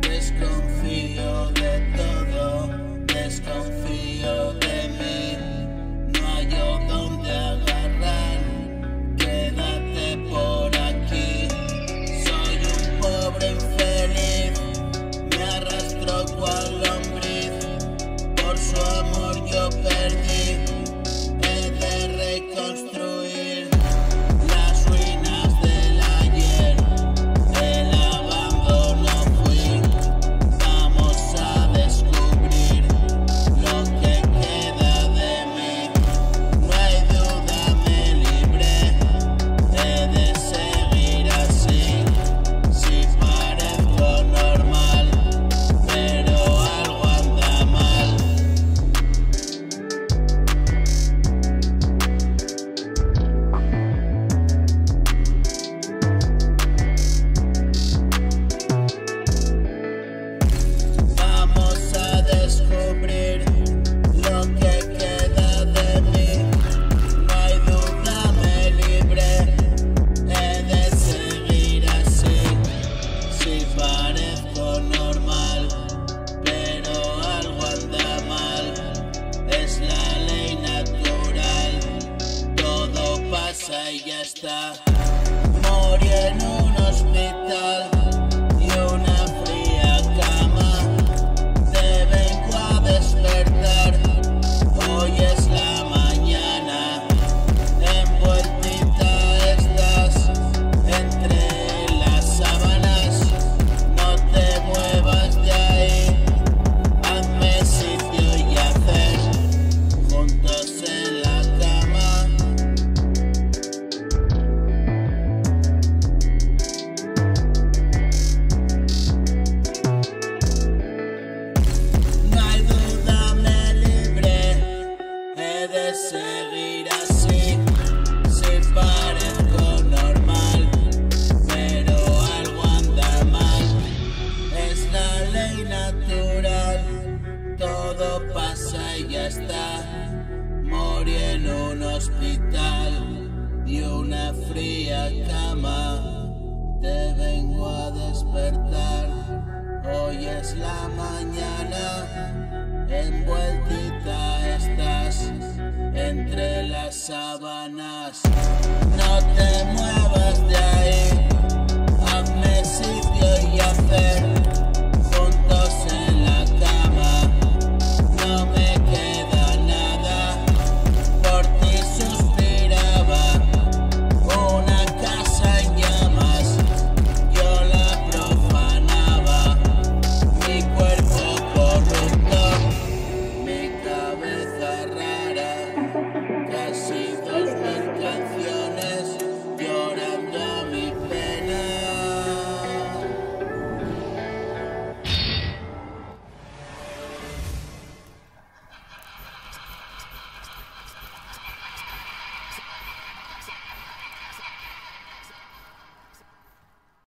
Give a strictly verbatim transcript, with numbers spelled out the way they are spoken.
Desconfío de todo, desconfío de mí, no hay yo donde agarrar, quédate por aquí. Soy un pobre infeliz, me arrastró cual lombriz, por su amor yo perdí, he de reconstruir. Morí en un hospital y una fría cama. Te vengo a despertar, hoy es la mañana. Envueltita estás entre las sábanas. No te muevas de ahí, hazme sitio y hacer juntos en la cama. Seguir así, si parezco normal, pero algo anda mal, es la ley natural, todo pasa y ya está, morí en un hospital y una fría cama, te vengo a despertar, hoy es la mañana, envueltita estás entre las sábanas.